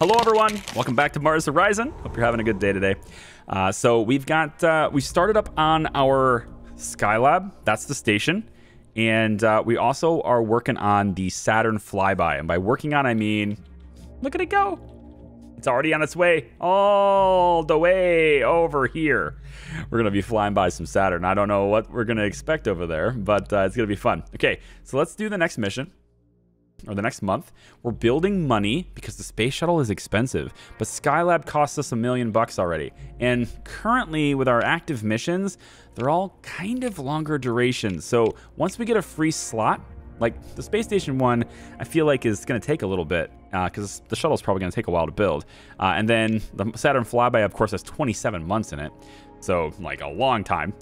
Hello, everyone. Welcome back to Mars Horizon. Hope you're having a good day today. So we've got, we started up on our Skylab. That's the station. And we also are working on the Saturn flyby. And by working on, I mean, look at it go. It's already on its way all the way over here. We're going to be flying by some Saturn. I don't know what we're going to expect over there, but it's going to be fun. Okay, so let's do the next mission. Or the next month. We're building money because the space shuttle is expensive, but Skylab costs us $1 million already. And currently with our active missions, they're all kind of longer durations. So once we get a free slot, like the space station one, I feel like is gonna take a little bit because the shuttle's probably gonna take a while to build. And then the Saturn flyby, of course, has 27 months in it. So like a long time.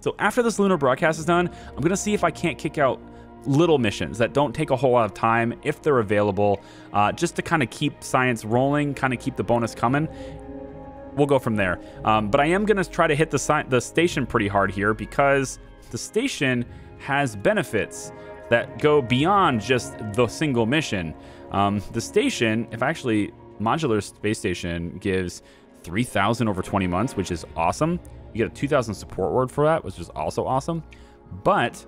So after this lunar broadcast is done, I'm gonna see if I can't kick out little missions that don't take a whole lot of time if they're available, just to kind of keep science rolling, kind of keep the bonus coming. We'll go from there. But I am going to try to hit the station pretty hard here because the station has benefits that go beyond just the single mission. The station, if actually modular space station, gives 3,000 over 20 months, which is awesome. You get a 2,000 support word for that, which is also awesome. But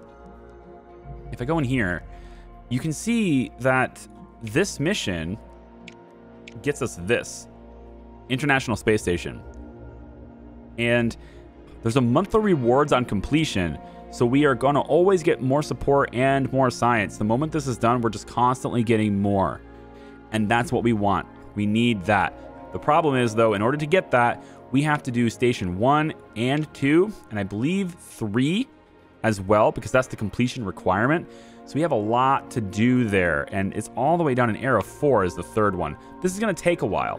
if I go in here, you can see that this mission gets us this International Space Station. And there's a monthly rewards on completion. So we are going to always get more support and more science. The moment this is done, we're just constantly getting more. And that's what we want. We need that. The problem is, though, in order to get that, we have to do Station 1 and 2, and I believe 3. As well, because that's the completion requirement. So we have a lot to do there, and it's all the way down in Era 4 is the third one. This is going to take a while.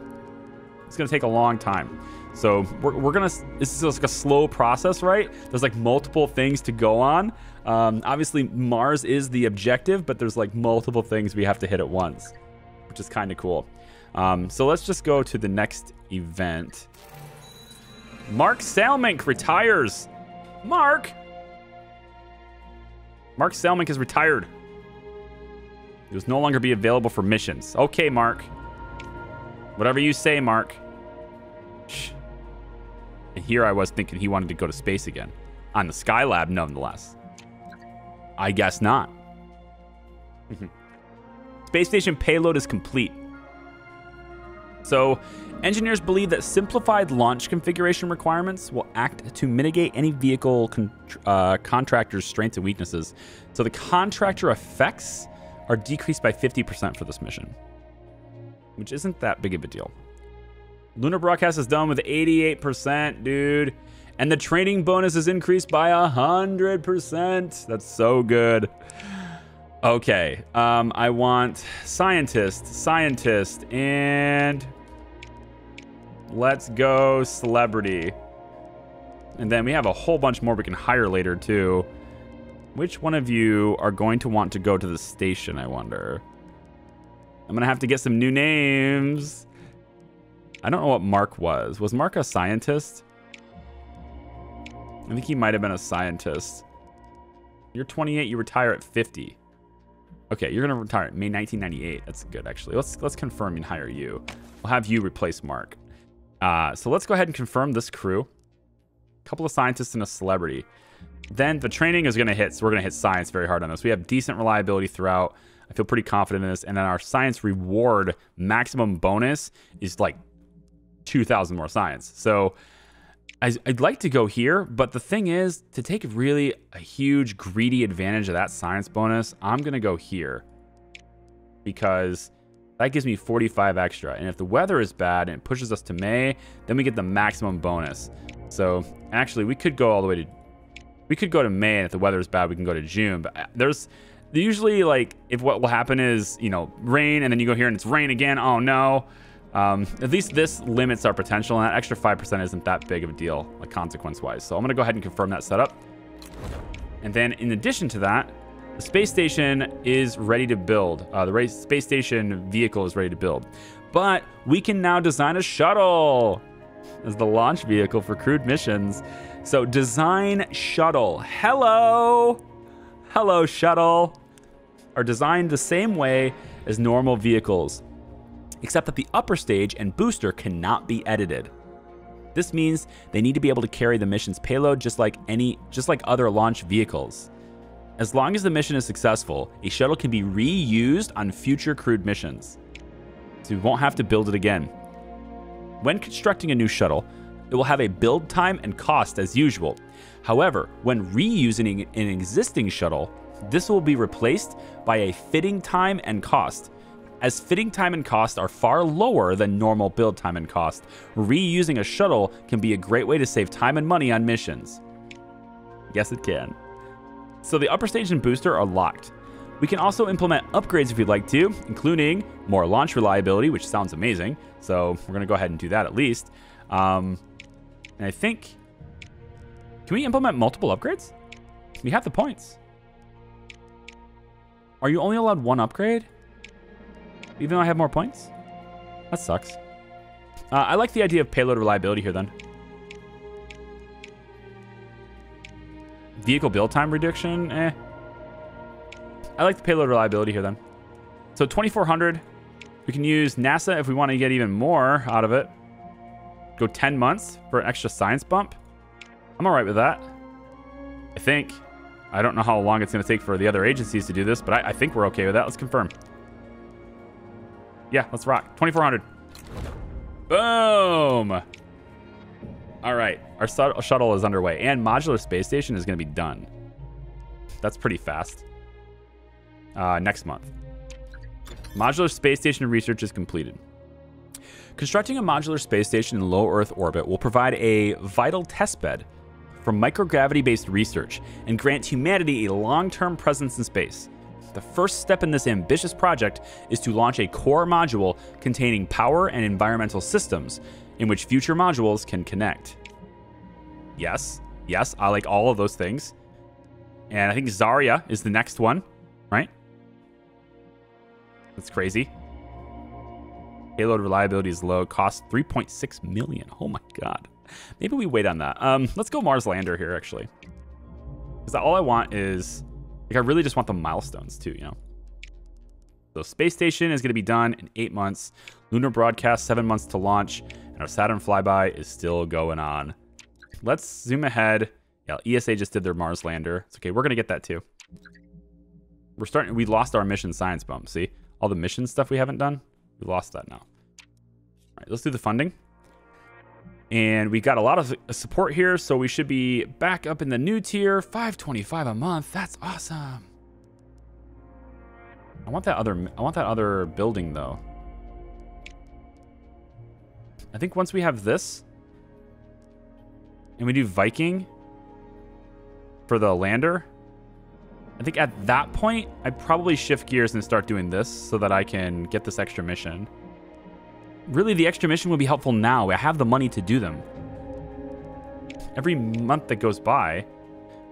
It's going to take a long time. So we're going to, this is like a slow process, right? There's like multiple things to go on. Obviously, Mars is the objective, but there's like multiple things we have to hit at once, which is kind of cool. So let's just go to the next event. Mark Selmink retires. Mark Selmink is retired. He will no longer be available for missions. Okay, Mark. Whatever you say, Mark. Shh. And here I was thinking he wanted to go to space again. On the Skylab, nonetheless. I guess not. Space station payload is complete. So, engineers believe that simplified launch configuration requirements will act to mitigate any vehicle contractor's strengths and weaknesses. So the contractor effects are decreased by 50% for this mission, which isn't that big of a deal. Lunar broadcast is done with 88%, dude. And the training bonus is increased by 100%. That's so good. Okay, I want scientist, and let's go celebrity. And then we have a whole bunch more we can hire later, too. Which one of you are going to want to go to the station, I wonder? I'm going to have to get some new names. I don't know what Mark was. Was Mark a scientist? I think he might have been a scientist. You're 28. You retire at 50. Okay, you're going to retire May 1998. That's good, actually. Let's confirm and hire you. We'll have you replace Mark. So let's go ahead and confirm this crew. A couple of scientists and a celebrity. Then the training is going to hit, so we're going to hit science very hard on this. We have decent reliability throughout. I feel pretty confident in this. And then our science reward maximum bonus is like 2,000 more science. So I'd like to go here, but the thing is, to take really a huge greedy advantage of that science bonus, I'm going to go here because that gives me 45 extra. And if the weather is bad and it pushes us to May, then we get the maximum bonus. So actually, we could go all the way to, we could go to May, and if the weather is bad, we can go to June. But there's usually like, if what will happen is, you know, rain, and then you go here and it's rain again. Oh no. At least this limits our potential, and that extra 5% isn't that big of a deal, like consequence-wise. So I'm going to go ahead and confirm that setup. And then in addition to that, the space station is ready to build. The space station vehicle is ready to build. But we can now design a shuttle as the launch vehicle for crewed missions. So design shuttle. Hello. Hello, shuttle. Are designed the same way as normal vehicles. except that the upper stage and booster cannot be edited. This means they need to be able to carry the mission's payload just like other launch vehicles. As long as the mission is successful, a shuttle can be reused on future crewed missions, so we won't have to build it again. When constructing a new shuttle, it will have a build time and cost as usual. However, when reusing an existing shuttle, this will be replaced by a fitting time and cost. As fitting time and cost are far lower than normal build time and cost, reusing a shuttle can be a great way to save time and money on missions. Yes, it can. So the upper stage and booster are locked. We can also implement upgrades if you'd like to, including more launch reliability, which sounds amazing. So we're gonna go ahead and do that at least. And I think, can we implement multiple upgrades? We have the points. Are you only allowed one upgrade? Even though I have more points? That sucks. I like the idea of payload reliability here then. Vehicle build time reduction, eh. I like the payload reliability here then. So 2,400, we can use NASA if we want to get even more out of it. Go 10 months for an extra science bump. I'm all right with that, I think. I don't know how long it's gonna take for the other agencies to do this, but I think we're okay with that. Let's confirm. Yeah, let's rock. 2,400. Boom. All right, our shuttle is underway and modular space station is gonna be done. That's pretty fast. Next month. Modular space station research is completed. Constructing a modular space station in low Earth orbit will provide a vital testbed for microgravity-based research and grant humanity a long-term presence in space. The first step in this ambitious project is to launch a core module containing power and environmental systems in which future modules can connect. Yes, yes, I like all of those things. And I think Zarya is the next one, right? That's crazy. Payload reliability is low, cost 3.6 million. Oh my God. Maybe we wait on that. Let's go Mars Lander here, actually. Because all I want is, like, I really just want the milestones too, you know? So space station is gonna be done in 8 months. Lunar broadcast, 7 months to launch. And our Saturn flyby is still going on. Let's zoom ahead. Yeah, ESA just did their Mars Lander. It's okay, we're gonna get that too. We're starting, we lost our mission science bump, see? All the mission stuff we haven't done. We lost that now. All right, let's do the funding. And we got a lot of support here, so we should be back up in the new tier, 525 a month. That's awesome. I want that other building though. I think once we have this and we do Viking for the lander, I think at that point, I probably shift gears and start doing this so that I can get this extra mission. Really, the extra mission would be helpful now. I have the money to do them. Every month that goes by,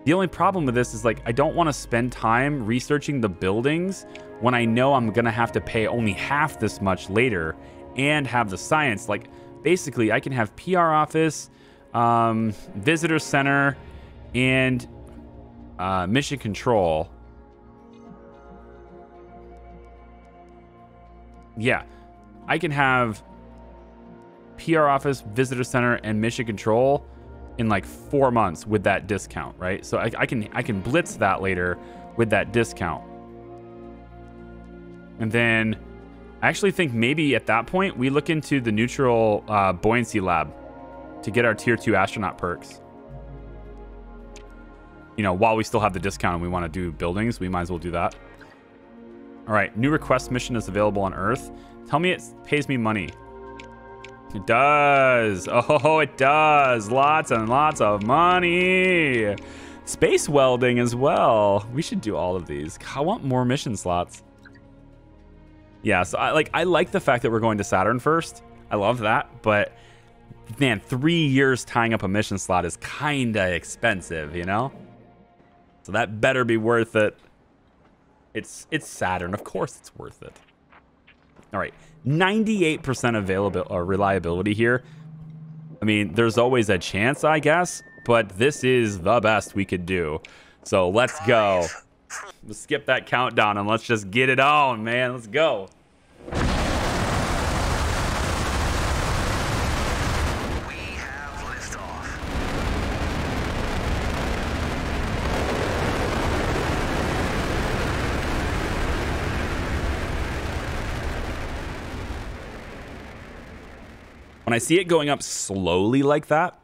the only problem with this is, like, I don't want to spend time researching the buildings when I know I'm going to have to pay only half this much later and have the science. Like, basically, I can have PR office, visitor center, and... mission control. Yeah, I can have PR office, visitor center, and mission control in like 4 months with that discount, right? So I can blitz that later with that discount. And then I actually think maybe at that point we look into the neutral buoyancy lab to get our tier 2 astronaut perks. You know, while we still have the discount and we want to do buildings, we might as well do that. All right, new request mission is available on Earth. Tell me it pays me money. It does. Oh, it does. Lots and lots of money. Space welding as well. We should do all of these. I want more mission slots. Yeah, so I like the fact that we're going to Saturn first. I love that, but man, 3 years tying up a mission slot is kind of expensive, you know? So that better be worth it. It's Saturn, of course it's worth it. All right, 98% availability or reliability here. I mean, there's always a chance, I guess, but this is the best we could do. So let's go. Let's skip that countdown and let's just get it on, man. Let's go. When I see it going up slowly like that,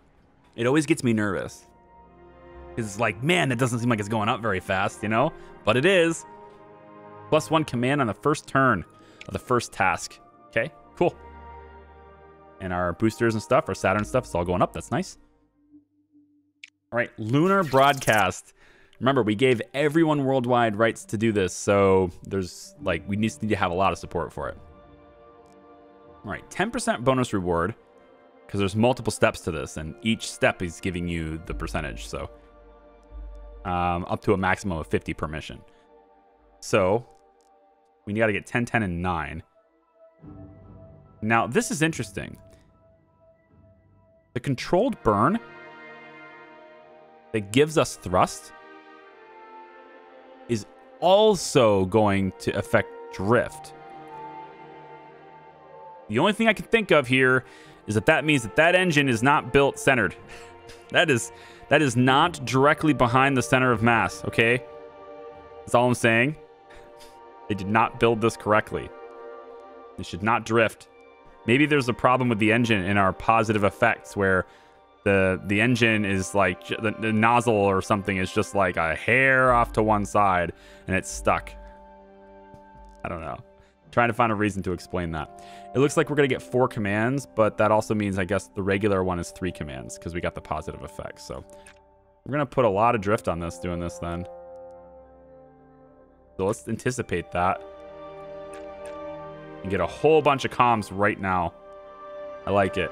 it always gets me nervous. It's like, man, that doesn't seem like it's going up very fast, you know? But it is. Plus one command on the first turn of the first task. Okay, cool. And our boosters and stuff, our Saturn stuff, it's all going up. That's nice. All right, lunar broadcast. Remember, we gave everyone worldwide rights to do this, so there's, like, we just need to have a lot of support for it. All right, 10% bonus reward, because there's multiple steps to this, and each step is giving you the percentage, so up to a maximum of 50 per mission. So we got to get 10, 10, and 9. Now, this is interesting. The controlled burn that gives us thrust is also going to affect drift. The only thing I can think of here is that that means that that engine is not built centered. That is not directly behind the center of mass, okay? That's all I'm saying. They did not build this correctly. It should not drift. Maybe there's a problem with the engine in our positive effects where the engine is like, the nozzle or something is just like a hair off to one side and it's stuck. I don't know. Trying to find a reason to explain that. It looks like we're going to get 4 commands, but that also means, I guess, the regular one is 3 commands because we got the positive effect. So we're going to put a lot of drift on this doing this then. So let's anticipate that. And get a whole bunch of comms right now. I like it.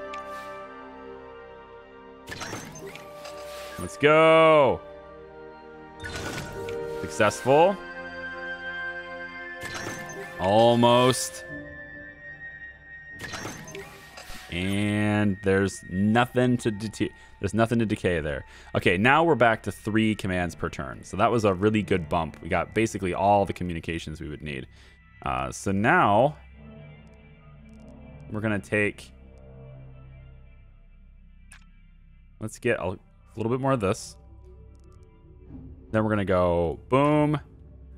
Let's go. Successful. Almost. And there's nothing to decay there. Okay, now we're back to 3 commands per turn. So that was a really good bump. We got basically all the communications we would need. So now we're gonna take. Let's get a little bit more of this. Then we're gonna go boom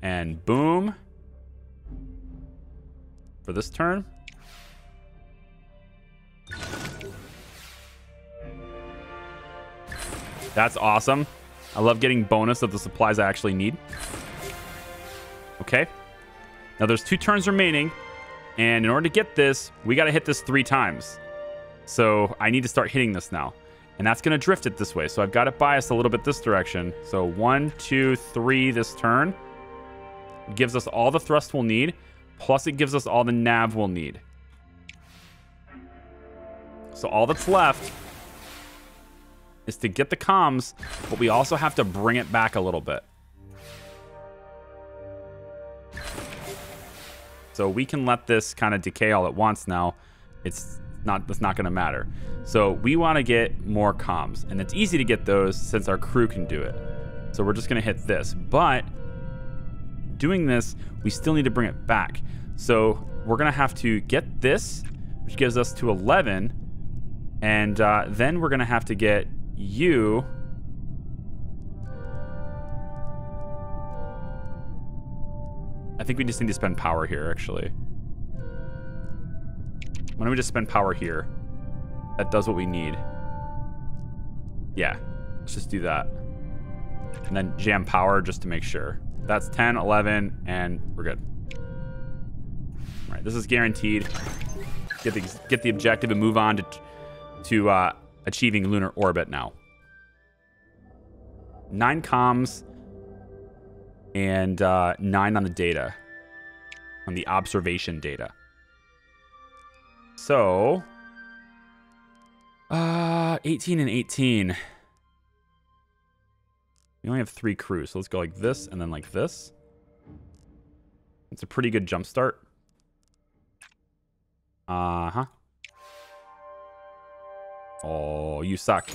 and boom. For this turn. That's awesome. I love getting bonus of the supplies I actually need. Okay. Now there's 2 turns remaining. And in order to get this, we got to hit this 3 times. So I need to start hitting this now. And that's going to drift it this way. So I've got it biased a little bit this direction. So 1, 2, 3 this turn. It gives us all the thrust we'll need. Plus, it gives us all the nav we'll need. So all that's left is to get the comms, but we also have to bring it back a little bit. So we can let this kind of decay all at once now. It's not going to matter. So we want to get more comms, and it's easy to get those since our crew can do it. So we're just going to hit this, but doing this, we still need to bring it back. So we're gonna have to get this, which gives us to 11, and then we're gonna have to get you I think we just need to spend power here, actually. Why don't we just spend power here? That does what we need. Yeah, let's just do that. And then jam power just to make sure. That's 10, 11, and we're good. All right, this is guaranteed. Get the objective and move on to achieving lunar orbit now. 9 comms and 9 on the data, on the observation data. So, 18 and 18. We only have 3 crews, so let's go like this and then like this. It's a pretty good jump start. Uh-huh. Oh, you suck.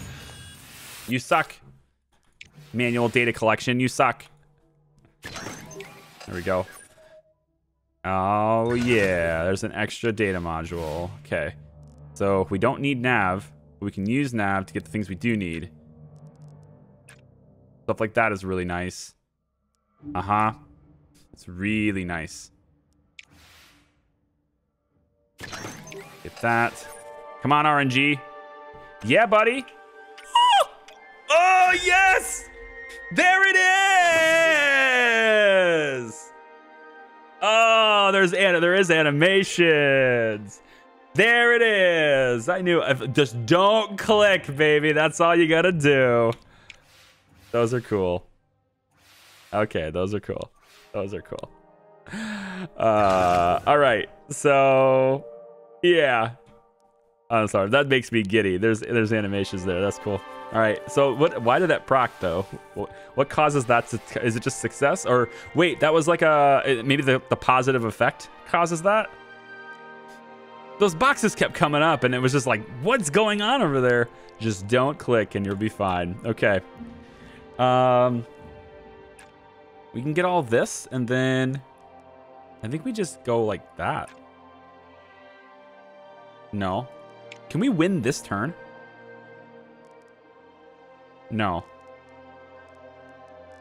You suck. Manual data collection, you suck. There we go. Oh, yeah. There's an extra data module. Okay. So if we don't need nav, we can use nav to get the things we do need. Stuff like that is really nice. Uh-huh. It's really nice. Get that. Come on, RNG. Yeah, buddy. Oh, oh yes! There it is! Oh, there is animations. There it is. I knew. Just don't click, baby. That's all you gotta do. Those are cool. Okay, those are cool. Those are cool. All right. So, yeah. I'm sorry. That makes me giddy. There's animations there. That's cool. All right. So, what? Why did that proc though? What causes that? Is it just success? Or wait, that was like a maybe the positive effect causes that. Those boxes kept coming up and it was just like, what's going on over there? Just don't click and you'll be fine. Okay. We can get all this and then I think we just go like that. No. Can we win this turn? No.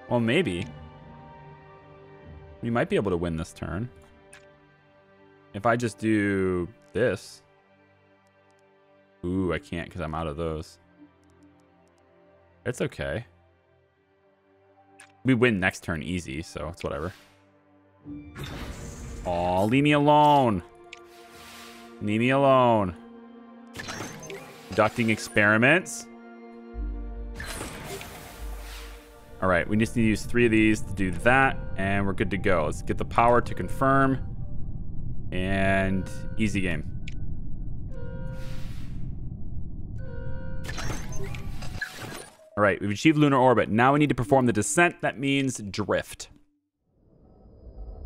Well, maybe. We might be able to win this turn. If I just do this. Ooh, I can't because I'm out of those. It's okay. We win next turn easy, so it's whatever. Aw, leave me alone. Leave me alone. Conducting experiments. All right, we just need to use 3 of these to do that, and we're good to go. Let's get the power to confirm. And easy game. All right, we've achieved lunar orbit. Now we need to perform the descent. That means drift.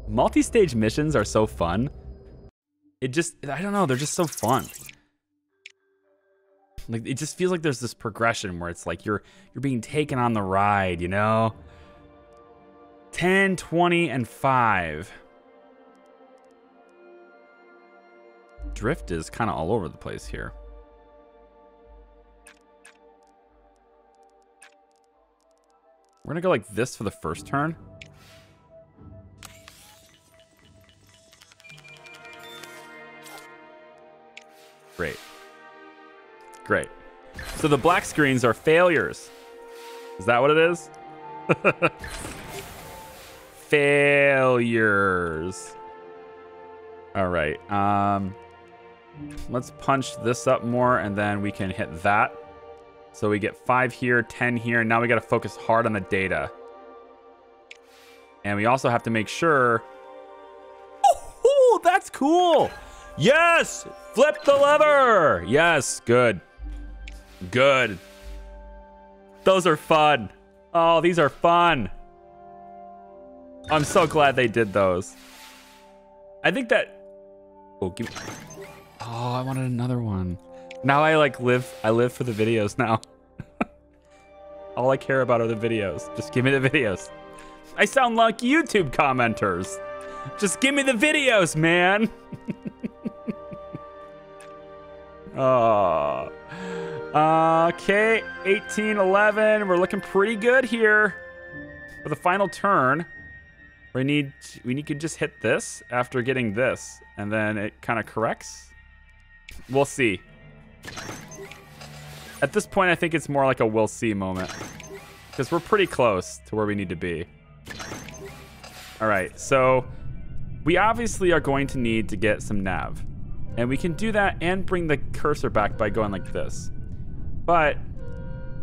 Multi-stage missions are so fun. It just, I don't know, they're just so fun. Like, it just feels like there's this progression where it's like you're being taken on the ride, you know? 10, 20, and 5. Drift is kind of all over the place here. We're gonna go like this for the first turn. Great. Great. So the black screens are failures. Is that what it is? Failures. All right. Let's punch this up more and then we can hit that. So we get 5 here, 10 here, and now we gotta focus hard on the data. And we also have to make sure... Oh, that's cool! Yes! Flip the lever! Yes, good. Good. Those are fun. Oh, these are fun. I'm so glad they did those. I think that... Oh, give me... Oh, I wanted another one. Now I like I live for the videos now. All I care about are the videos. Just give me the videos. I sound like YouTube commenters. Just give me the videos, man. Oh. Okay, 18, 11. We're looking pretty good here. For the final turn, we need to just hit this after getting this and then it kind of corrects. We'll see. At this point, I think it's more like a we'll see moment. Because we're pretty close to where we need to be. All right, so we obviously are going to need to get some nav. And we can do that and bring the cursor back by going like this. But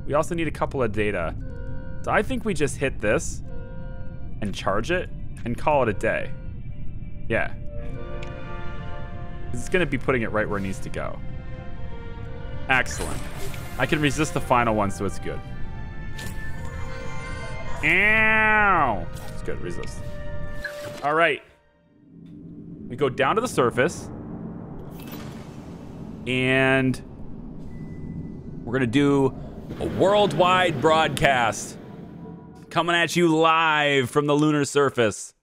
we also need a couple of data. So I think we just hit this and charge it and call it a day. Yeah. It's going to be putting it right where it needs to go. Excellent. I can resist the final one, so it's good. Ow! It's good, resist. All right. We go down to the surface. And we're going to do a worldwide broadcast. Coming at you live from the lunar surface.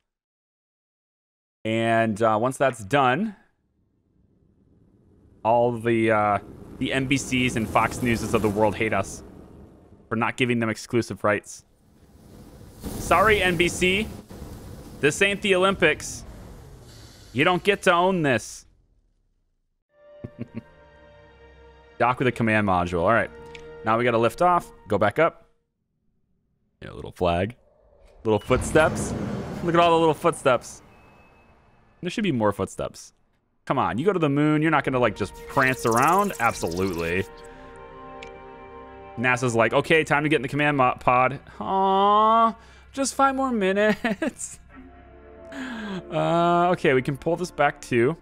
And once that's done... All the NBCs and Fox News of the world hate us for not giving them exclusive rights. Sorry, NBC. This ain't the Olympics. You don't get to own this. Dock with a command module. All right. Now we got to lift off. Go back up. You know, little flag. Little footsteps. Look at all the little footsteps. There should be more footsteps. Come on. You go to the moon. You're not going to, like, just prance around. Absolutely. NASA's like, okay, time to get in the command pod. Aww. Just 5 more minutes. Okay, we can pull this back too.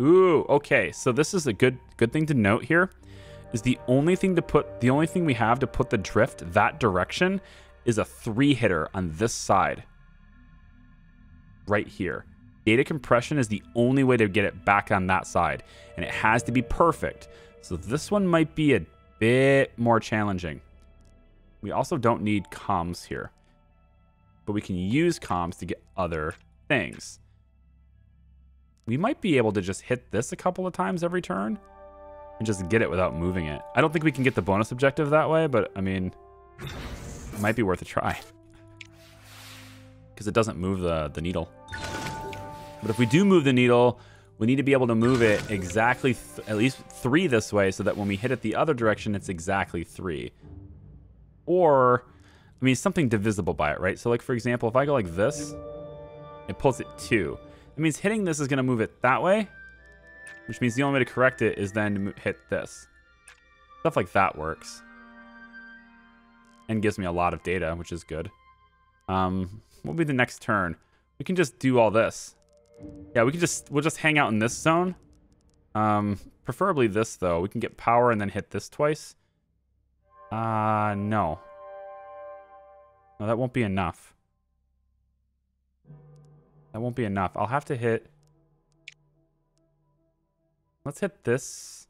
Ooh, okay. So this is a good thing to note here is the only thing we have to put the drift that direction is a 3-hitter on this side. Right here. Data compression is the only way to get it back on that side. And it has to be perfect. So this one might be a bit more challenging. We also don't need comms here. But we can use comms to get other things. We might be able to just hit this a couple of times every turn and just get it without moving it. I don't think we can get the bonus objective that way, but I mean, it might be worth a try because it doesn't move the needle. But if we do move the needle, we need to be able to move it exactly at least 3 this way so that when we hit it the other direction, it's exactly 3. Or, I mean, something divisible by it, right? So like, for example, if I go like this, it pulls it 2. That means hitting this is going to move it that way, which means the only way to correct it is then to hit this. Stuff like that works. And gives me a lot of data, which is good. What will be the next turn? We can just do all this. Yeah, we'll just hang out in this zone. Preferably this, though. We can get power and then hit this twice. No. No, that won't be enough. That won't be enough. I'll have to hit... Let's hit this.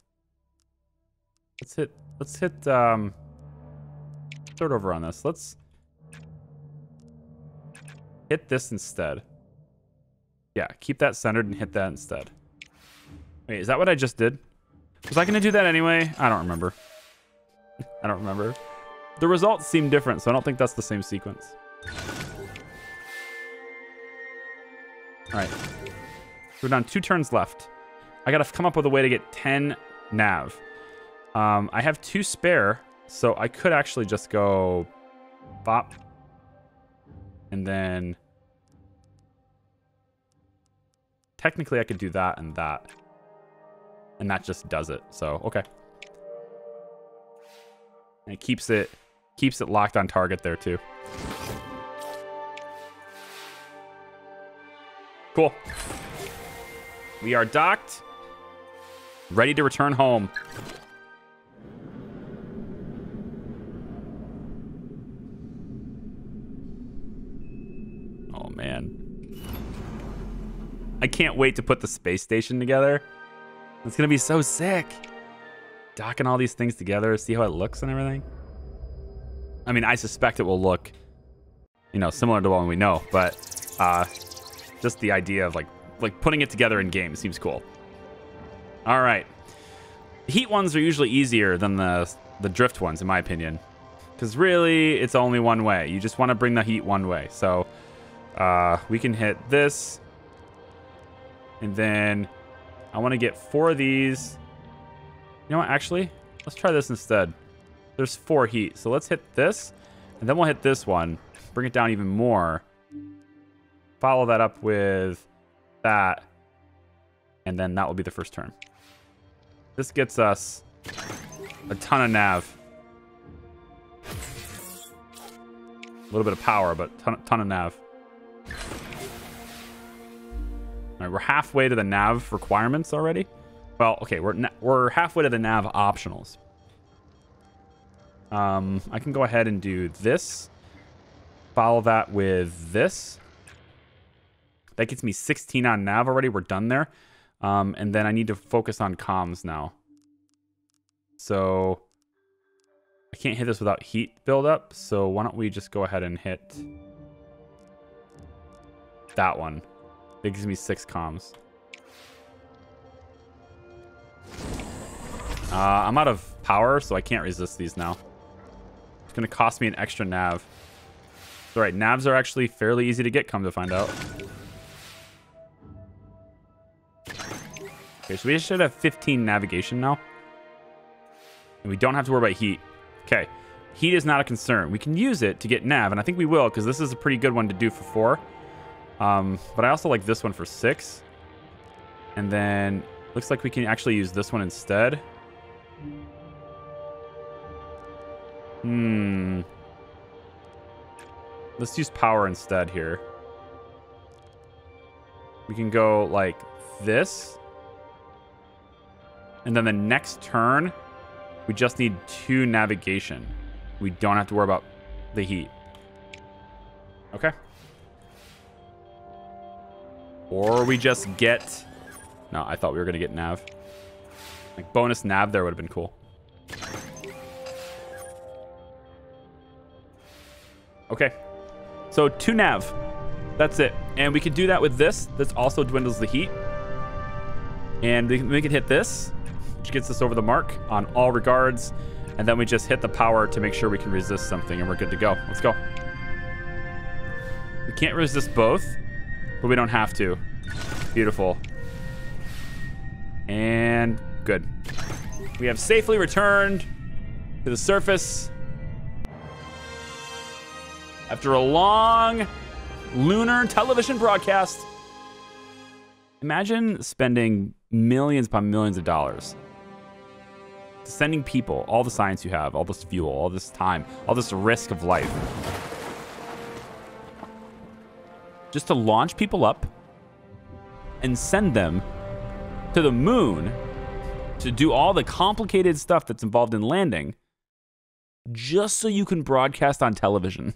Let's hit third over on this. Let's hit this instead. Yeah, keep that centered and hit that instead. Wait, is that what I just did? Was I going to do that anyway? I don't remember. I don't remember. The results seem different, so I don't think that's the same sequence. All right, we're down 2 turns left. I gotta come up with a way to get 10 nav. I have 2 spare, so I could actually just go bop and then technically I could do that and that. And that just does it, so okay. And it keeps it locked on target there too. Cool. We are docked. Ready to return home. Oh, man. I can't wait to put the space station together. It's going to be so sick. Docking all these things together, see how it looks and everything. I mean, I suspect it will look, you know, similar to the one we know, but... just the idea of like putting it together in game seems cool. All right, the heat ones are usually easier than the drift ones, in my opinion, because really it's only one way. You just want to bring the heat one way. So we can hit this, and then I want to get 4 of these. You know what? Actually, let's try this instead. There's 4 heat, so let's hit this, and then we'll hit this one. Bring it down even more. Follow that up with that, and then that will be the first turn. This gets us a ton of nav. A little bit of power, but ton of nav. All right, we're halfway to the nav requirements already. Well, okay, we're halfway to the nav optionals. I can go ahead and do this. Follow that with this. That gets me 16 on nav already. We're done there. And then I need to focus on comms now. So I can't hit this without heat buildup. So why don't we just go ahead and hit that one. That gives me 6 comms. I'm out of power, so I can't resist these now. It's going to cost me an extra nav. All right, navs are actually fairly easy to get, come to find out. Okay, so we should have 15 navigation now. We don't have to worry about heat. Okay. Heat is not a concern. We can use it to get nav, and I think we will, because this is a pretty good one to do for 4. But I also like this one for 6. And then looks like we can actually use this one instead. Hmm. Let's use power instead here. We can go like this. And then the next turn, we just need 2 navigation. We don't have to worry about the heat. Okay. Or we just get... No, I thought we were going to get nav. Like bonus nav there would have been cool. Okay. So 2 nav. That's it. And we can do that with this. This also dwindles the heat. And we can hit this, which gets us over the mark on all regards. And then we just hit the power to make sure we can resist something, and we're good to go. Let's go. We can't resist both, but we don't have to. Beautiful. And good. We have safely returned to the surface after a long lunar television broadcast. Imagine spending millions upon millions of dollars. Sending people, all the science you have, all this fuel, all this time, all this risk of life. Just to launch people up and send them to the moon to do all the complicated stuff that's involved in landing, just so you can broadcast on television.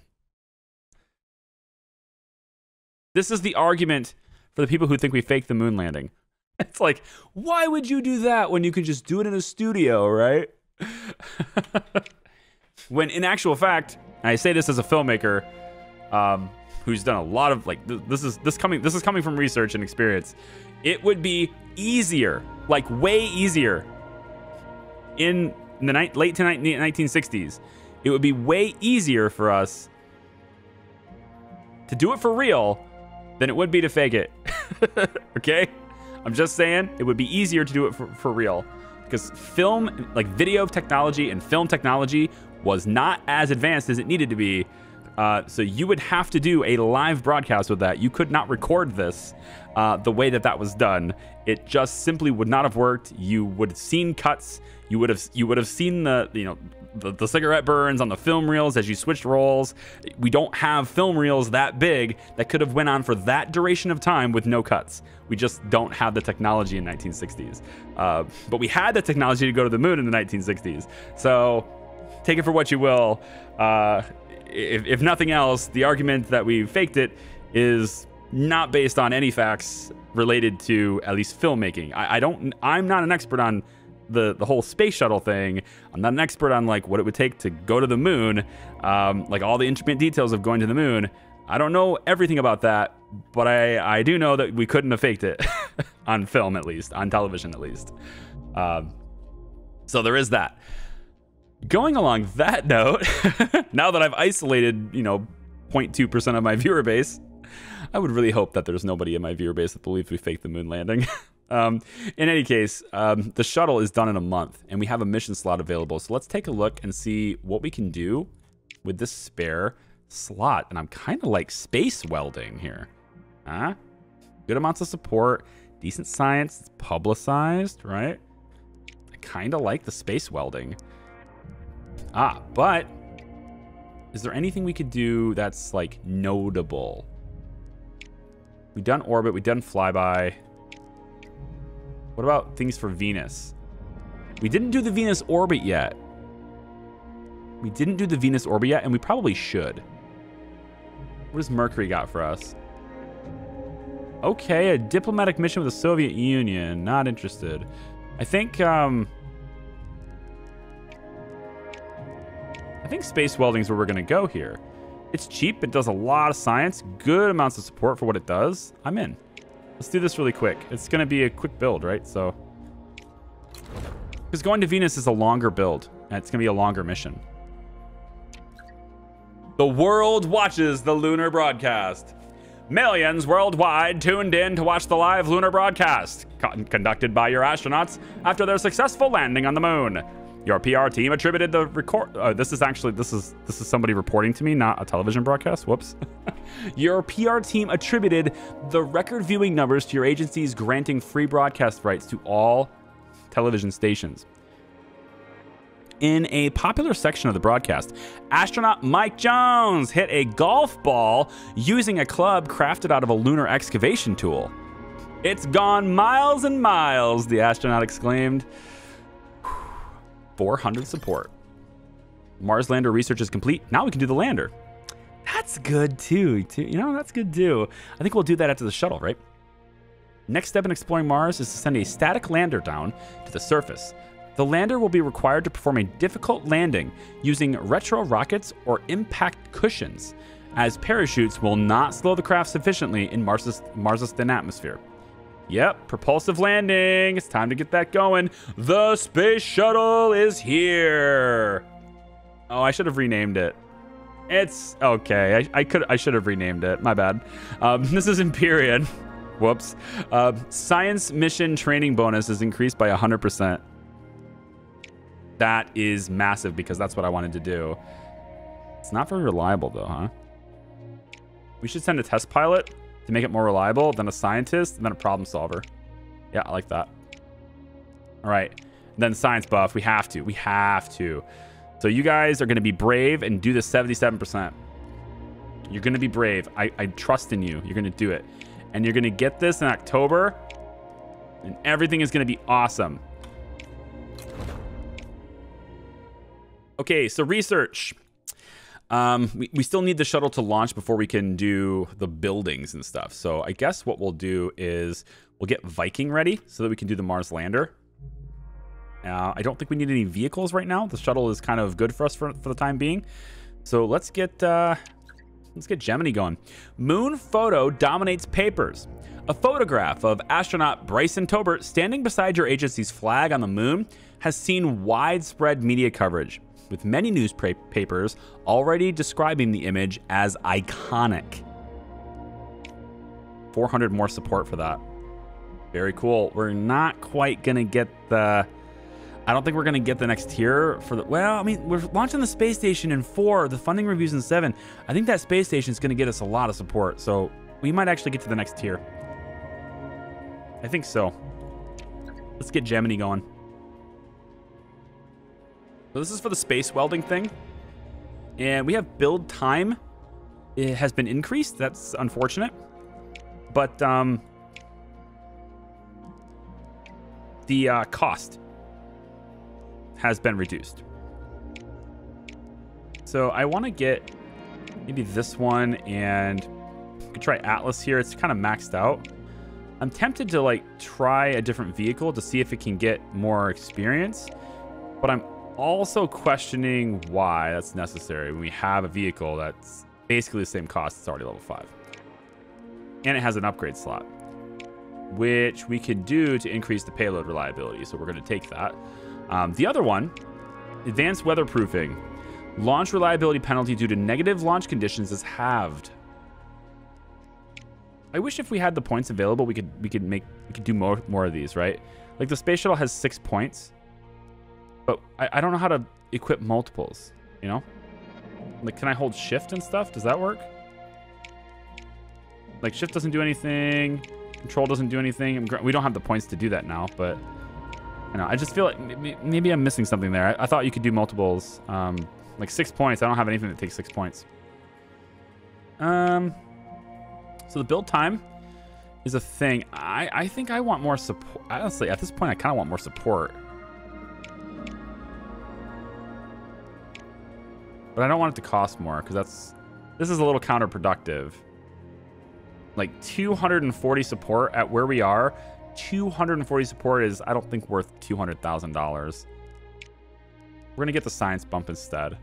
This is the argument for the people who think we faked the moon landing. It's like, why would you do that when you could just do it in a studio, right? When in actual fact, and I say this as a filmmaker who's done a lot of like, this is coming from research and experience. It would be easier, like way easier, in the late to 1960s. It would be way easier for us to do it for real than it would be to fake it. Okay? I'm just saying, it would be easier to do it for real, because film, like video technology and film technology, was not as advanced as it needed to be. So you would have to do a live broadcast with that. You could not record this the way that was done. It just simply would not have worked. You would have seen cuts. You would have seen the, you know, the cigarette burns on the film reels as you switched roles. We don't have film reels that big that could have went on for that duration of time with no cuts. We just don't have the technology in 1960s. But we had the technology to go to the moon in the 1960s. So take it for what you will. If nothing else, the argument that we faked it is not based on any facts related to at least filmmaking. I'm not an expert on the whole space shuttle thing. I'm not an expert on like what it would take to go to the moon, like all the intricate details of going to the moon. I don't know everything about that, but I do know that we couldn't have faked it on film, at least on television, at least. So there is that. Going along that note, now that I've isolated, you know, 0.2% of my viewer base, I would really hope that there's nobody in my viewer base that believes we faked the moon landing. In any case, the shuttle is done in a month, and we have a mission slot available. So let's take a look and see what we can do with this spare slot. And I'm kind of like space welding here. Huh? Good amounts of support, decent science, it's publicized, right? I kind of like the space welding. Ah, but is there anything we could do that's like notable? We've done orbit, we've done flyby. What about things for Venus? We didn't do the Venus orbit yet. We didn't do the Venus orbit yet, and we probably should. What does Mercury got for us? Okay, a diplomatic mission with the Soviet Union. Not interested. I think space welding is where we're going to go here. It's cheap. It does a lot of science. Good amounts of support for what it does. I'm in. Let's do this really quick. It's going to be a quick build, right? So, because going to Venus is a longer build, and it's going to be a longer mission. The world watches the lunar broadcast. Millions worldwide tuned in to watch the live lunar broadcast conducted by your astronauts after their successful landing on the moon. Your PR team attributed the record. This is somebody reporting to me, not a television broadcast. Whoops. Your PR team attributed the record viewing numbers to your agencies granting free broadcast rights to all television stations. In a popular section of the broadcast, astronaut Mike Jones hit a golf ball using a club crafted out of a lunar excavation tool. "It's gone miles and miles," the astronaut exclaimed. 400 support. Mars lander research is complete. Now we can do the lander. That's good too. You know, that's good too. I think we'll do that after the shuttle, right? Next step in exploring Mars is to send a static lander down to the surface. The lander will be required to perform a difficult landing using retro rockets or impact cushions, as parachutes will not slow the craft sufficiently in Mars's thin atmosphere. Yep, propulsive landing. It's time to get that going. The space shuttle is here. Oh, I should have renamed it. It's okay. I should have renamed it. My bad. This is Imperion. Whoops. Science mission training bonus is increased by 100%. That is massive because that's what I wanted to do. It's not very reliable though, huh? We should send a test pilot to make it more reliable, then a scientist, and then a problem solver. Yeah, I like that. All right, and then science buff. We have to. So you guys are gonna be brave and do the 77%. You're gonna be brave. I trust in you. You're gonna do it. And you're gonna get this in October, and everything is gonna be awesome. Okay, so research. We still need the shuttle to launch before we can do the buildings and stuff. So I guess what we'll do is we'll get Viking ready so that we can do the Mars lander. I don't think we need any vehicles right now. The shuttle is kind of good for us for the time being. So let's get Gemini going. Moon photo dominates papers. A photograph of astronaut Bryson Tobert standing beside your agency's flag on the moon has seen widespread media coverage, with many newspapers already describing the image as iconic. 400 more support for that. Very cool. We're not quite gonna get the, I don't think we're gonna get the next tier for the, well, I mean, we're launching the space station in 4, the funding review's in 7. I think that space station is gonna get us a lot of support. So we might actually get to the next tier. I think so. Let's get Gemini going. So this is for the space welding thing, and we have build time. It has been increased. That's unfortunate, but the cost has been reduced. So I want to get maybe this one, and we could try Atlas here. It's kind of maxed out. I'm tempted to like try a different vehicle to see if it can get more experience, but I'm also questioning why that's necessary when we have a vehicle that's basically the same cost. It's already level 5, and it has an upgrade slot, which we could do to increase the payload reliability. So we're going to take that. The other one, advanced weatherproofing, launch reliability penalty due to negative launch conditions is halved. I wish if we had the points available, we could do more of these, right? Like the space shuttle has 6 points. But I don't know how to equip multiples, you know? Like, can I hold shift and stuff? Does that work? Like, shift doesn't do anything. Control doesn't do anything. We don't have the points to do that now, but I know. I just feel like maybe I'm missing something there. I thought you could do multiples. Like 6 points. I don't have anything that takes 6 points. So the build time is a thing. I think I want more support. Honestly, at this point, I kind of want more support. But I don't want it to cost more because this is a little counterproductive. Like 240 support at where we are. 240 support is, I don't think, worth $200,000. We're gonna get the science bump instead.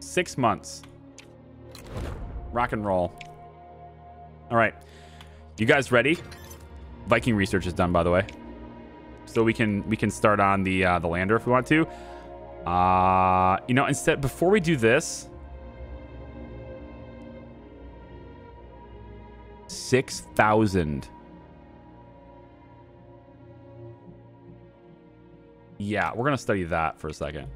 6 months. Rock and roll. All right, you guys ready? Viking research is done, by the way. So we can start on the lander if we want to. You know, instead, before we do this, 6,000. Yeah, we're gonna study that for a second.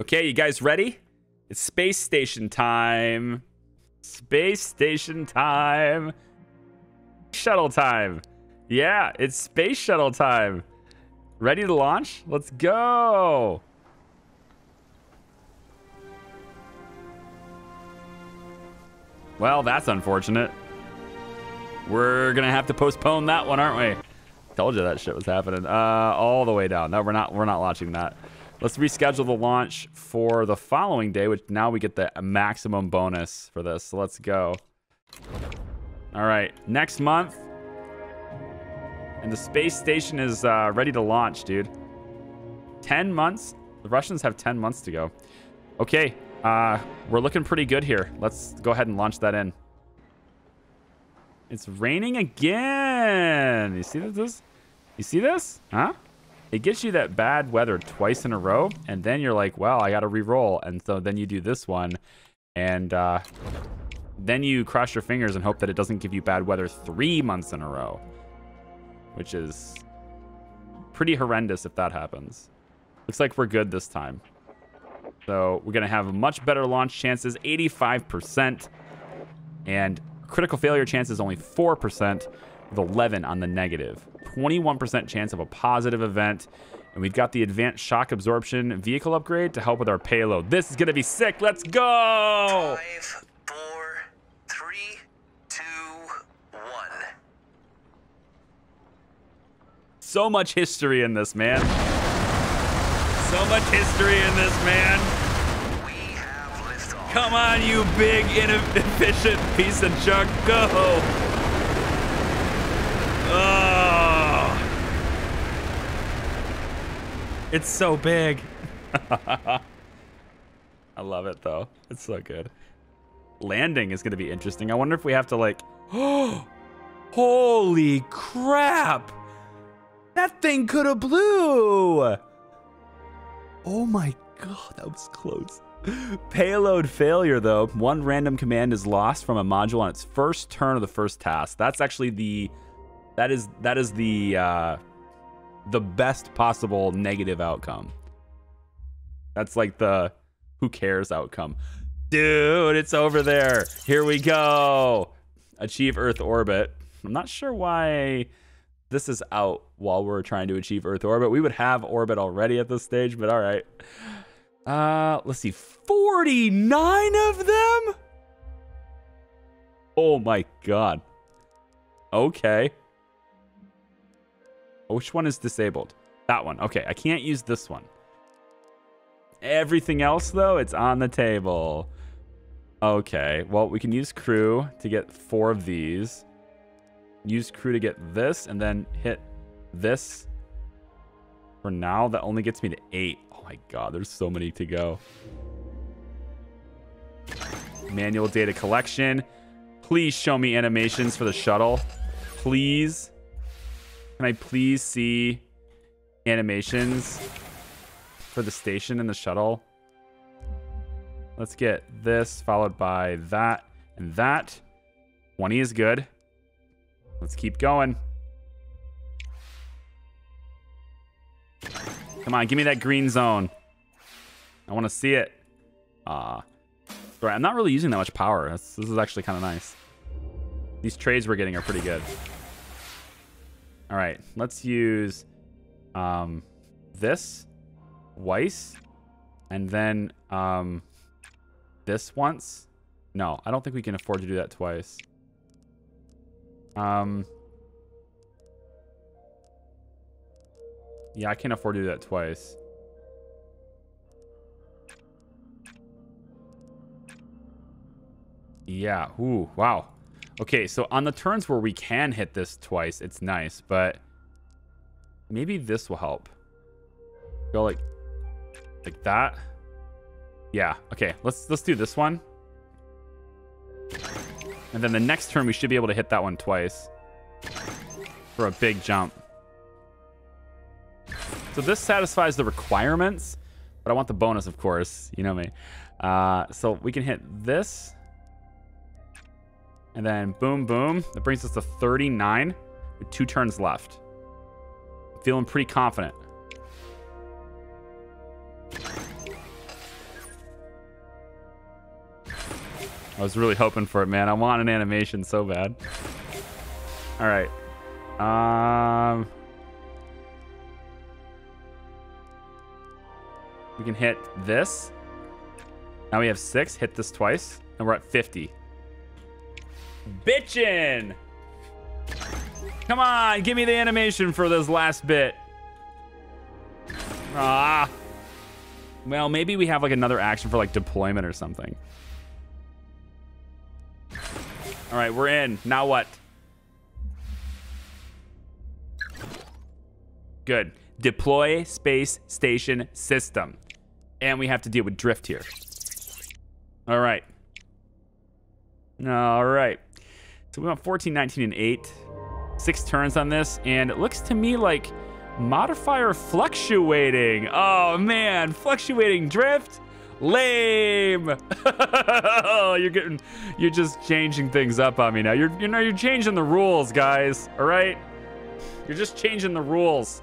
Okay, you guys ready? It's space station time. Space station time. Shuttle time. Yeah, it's space shuttle time. Ready to launch? Let's go. Well, that's unfortunate. We're gonna have to postpone that one, aren't we? Told you that shit was happening. All the way down. No, we're not launching that. Let's reschedule the launch for the following day, which now we get the maximum bonus for this. So let's go. All right, next month. And the space station is ready to launch, dude. 10 months? The Russians have 10 months to go. Okay, we're looking pretty good here. Let's go ahead and launch that in. It's raining again. You see this? You see this? Huh? It gets you that bad weather twice in a row, and then you're like, well, I got to re-roll. And so then you do this one, and then you cross your fingers and hope that it doesn't give you bad weather 3 months in a row, which is pretty horrendous if that happens. Looks like we're good this time. So we're going to have much better launch chances, 85%. And critical failure chance is only 4% with 11 on the negative. 21% chance of a positive event. And we've got the advanced shock absorption vehicle upgrade to help with our payload. This is going to be sick. Let's go. 5, 4, 3, 2, 1. So much history in this, man. So much history in this, man. Come on, you big, inefficient piece of junk. Go. Oh. It's so big. I love it, though. It's so good. Landing is going to be interesting. I wonder if we have to, like... Oh, holy crap. That thing could have blew. Oh, my God. That was close. Payload failure, though. One random command is lost from a module on its first turn of the first task. That's actually the... That is the best possible negative outcome. That's like the who cares outcome. Dude, it's over there. Here we go. Achieve Earth orbit. I'm not sure why this is out while we're trying to achieve Earth orbit. We would have orbit already at this stage, but all right. Let's see, 49 of them? Oh my God. Okay. Oh, which one is disabled? That one. Okay, I can't use this one. Everything else, though, it's on the table. Okay, well, we can use crew to get 4 of these. Use crew to get this, and then hit this. For now, that only gets me to 8. Oh my God, there's so many to go. Manual data collection. Please show me animations for the shuttle. Please. Can I please see animations for the station and the shuttle? Let's get this followed by that and that. 20 is good. Let's keep going. Come on, give me that green zone. I want to see it. Right, I'm not really using that much power. This is actually kind of nice. These trades we're getting are pretty good. All right, let's use this, Weiss, and then this once. No, I don't think we can afford to do that twice. Yeah, I can't afford to do that twice. Yeah. Ooh, wow. Okay, so on the turns where we can hit this twice, it's nice, but maybe this will help. Go like that. Yeah, okay. Let's do this one. And then the next turn, we should be able to hit that one twice for a big jump. So this satisfies the requirements, but I want the bonus, of course. You know me. So we can hit this. And then boom, boom. That brings us to 39 with 2 turns left. Feeling pretty confident. I was really hoping for it, man. I want an animation so bad. All right. We can hit this. Now we have 6. Hit this twice, and we're at 50. Bitchin'! Come on, give me the animation for this last bit. Ah. Well, maybe we have like another action for like deployment or something. All right, we're in. Now what? Good. Deploy space station system. And we have to deal with drift here. All right. All right. So we want 14, 19, and 8. 6 turns on this. And it looks to me like modifier fluctuating. Oh, man. Fluctuating drift. Lame. You're just changing things up on me now. You're changing the rules, guys. All right. You're just changing the rules.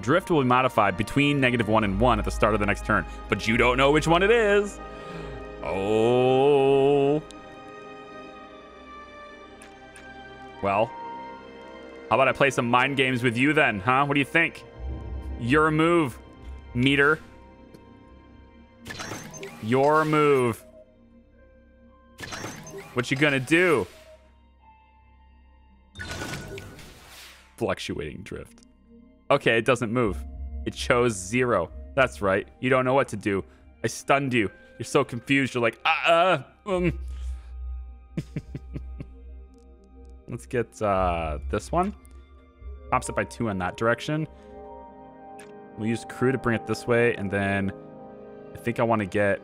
Drift will be modified between -1 and 1 at the start of the next turn, but you don't know which one it is. Oh. Well, how about I play some mind games with you then, huh? What do you think? Your move, meter. Your move. What you gonna do? Fluctuating drift. Okay, it doesn't move. It chose 0. That's right. You don't know what to do. I stunned you. You're so confused. You're like, Let's get this one. Pops it by 2 in that direction. We'll use crew to bring it this way, and then I think I want to get...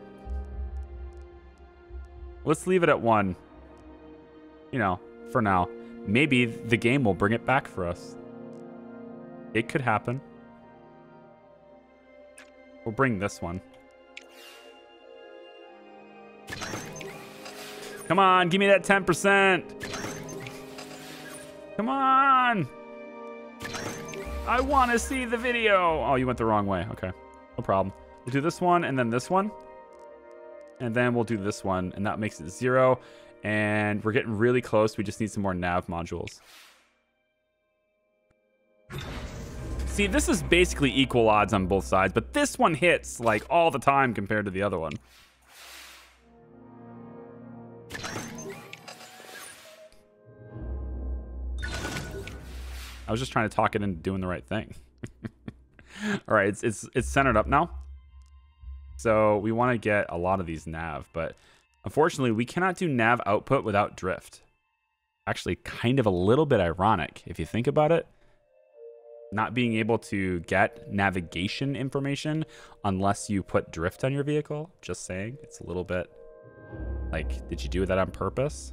Let's leave it at 1. You know, for now. Maybe the game will bring it back for us. It could happen. We'll bring this one. Come on, give me that 10%. Come on. I want to see the video. Oh, you went the wrong way. Okay, no problem. We'll do this one and then this one. And then we'll do this one. And that makes it 0. And we're getting really close. We just need some more nav modules. See, this is basically equal odds on both sides, but this one hits like all the time compared to the other one. I was just trying to talk it into doing the right thing. All right, it's centered up now. So we want to get a lot of these nav, but unfortunately we cannot do nav output without drift. Actually, kind of a little bit ironic if you think about it. Not being able to get navigation information unless you put drift on your vehicle. Just saying, it's a little bit like, did you do that on purpose?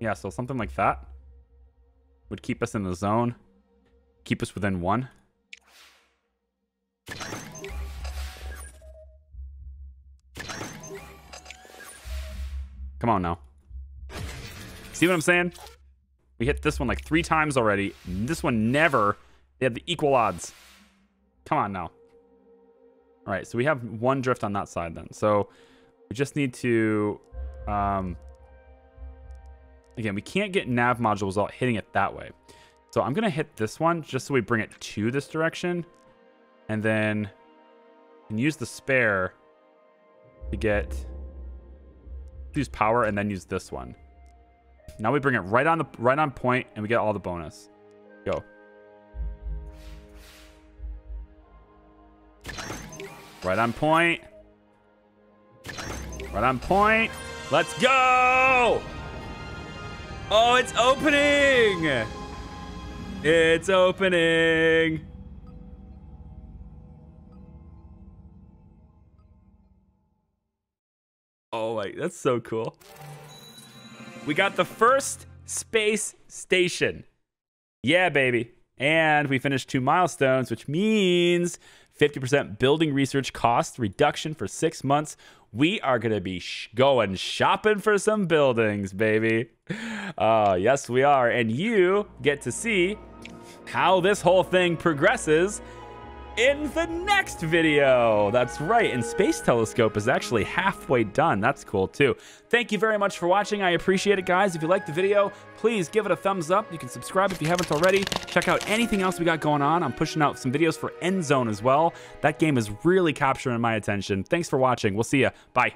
Yeah, so something like that would keep us in the zone, keep us within 1. Come on now. See what I'm saying? We hit this one like 3 times already. This one never. They have the equal odds. Come on now. All right, so we have 1 drift on that side then. So we just need to... again, we can't get nav modules without hitting it that way. So I'm going to hit this one just so we bring it to this direction. And then and use the spare to get... use power and then use this one. Now we bring it right on point and we get all the bonus. Go. Right on point. Right on point. Let's go. Oh, it's opening. It's opening. Oh, wait, that's so cool. We got the first space station. Yeah, baby. And we finished 2 milestones, which means 50% building research cost reduction for 6 months. We are going to be going shopping for some buildings, baby. Yes, we are. And you get to see how this whole thing progresses in the next video. That's right, and Space Telescope is actually halfway done. That's cool too. Thank you very much for watching. I appreciate it, guys. If you liked the video, please give it a thumbs up. You can subscribe if you haven't already. Check out anything else we got going on. I'm pushing out some videos for Endzone as well. That game is really capturing my attention. Thanks for watching. We'll see you. Bye.